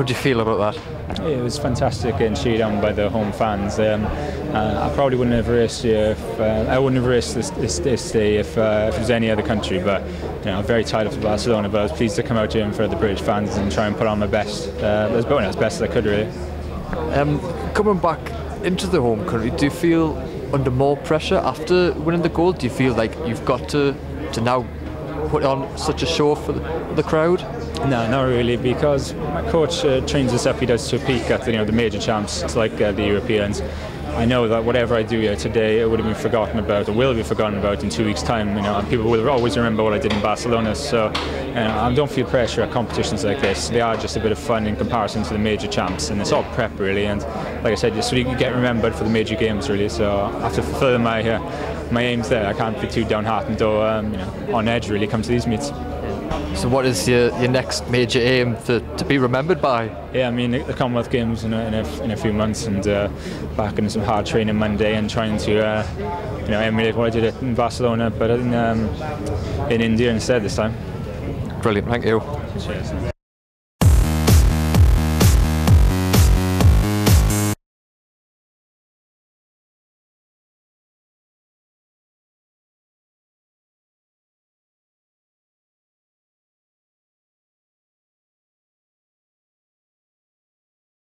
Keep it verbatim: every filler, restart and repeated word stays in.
How do you feel about that? Yeah, it was fantastic getting cheered on by the home fans. Um, uh, I probably wouldn't have raced here. If, uh, I wouldn't have raced this, this, this day if, uh, if it was any other country. But you know, I'm very tied up for Barcelona. But I was pleased to come out here and for the British fans and try and put on my best, uh, as, well, as best as I could, really. Um, coming back into the home country, do you feel under more pressure after winning the gold? Do you feel like you've got to to now put on such a show for the, the crowd? No, not really, because my coach uh, trains us up. He does to peak at the, you know, the major champs. It's like uh, the Europeans. I know that whatever I do here today, it would have been forgotten about, or will be forgotten about in two weeks' time. You know, and people will always remember what I did in Barcelona. So, you know, I don't feel pressure at competitions like this. They are just a bit of fun in comparison to the major champs, and it's all prep really. And like I said, just so you get remembered for the major games really. So I have to fulfil my uh, my aims there. I can't be too downhearted or um, you know, on edge really. Come to these meets. So what is your, your next major aim to, to be remembered by? Yeah, I mean, the Commonwealth Games in a, in a, in a few months, and uh, back into some hard training Monday and trying to uh, you know, emulate what I did in Barcelona, but in, um, in India instead this time. Brilliant, thank you. Cheers.